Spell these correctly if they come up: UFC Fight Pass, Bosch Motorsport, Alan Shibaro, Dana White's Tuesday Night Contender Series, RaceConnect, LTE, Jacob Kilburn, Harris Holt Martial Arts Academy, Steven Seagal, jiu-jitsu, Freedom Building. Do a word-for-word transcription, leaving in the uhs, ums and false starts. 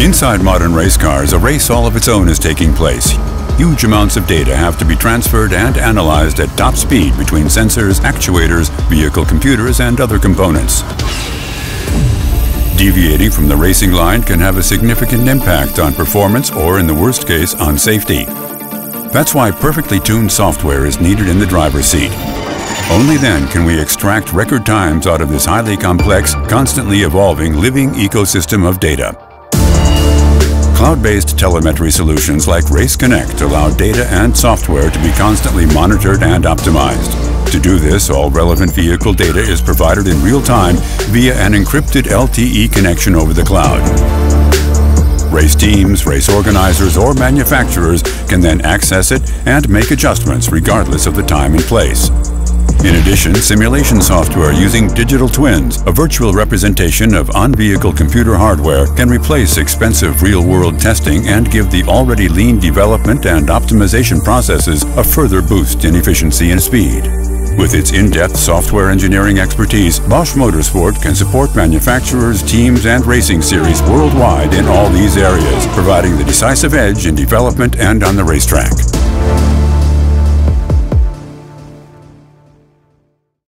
Inside modern race cars, a race all of its own is taking place. Huge amounts of data have to be transferred and analyzed at top speed between sensors, actuators, vehicle computers, and other components. Deviating from the racing line can have a significant impact on performance or, in the worst case, on safety. That's why perfectly tuned software is needed in the driver's seat. Only then can we extract record times out of this highly complex, constantly evolving, living ecosystem of data. Cloud-based telemetry solutions like RaceConnect allow data and software to be constantly monitored and optimized. To do this, all relevant vehicle data is provided in real time via an encrypted L T E connection over the cloud. Race teams, race organizers, or manufacturers can then access it and make adjustments regardless of the time and place. In addition, simulation software using digital twins, a virtual representation of on-vehicle computer hardware, can replace expensive real-world testing and give the already lean development and optimization processes a further boost in efficiency and speed. With its in-depth software engineering expertise, Bosch Motorsport can support manufacturers, teams, and racing series worldwide in all these areas, providing the decisive edge in development and on the racetrack.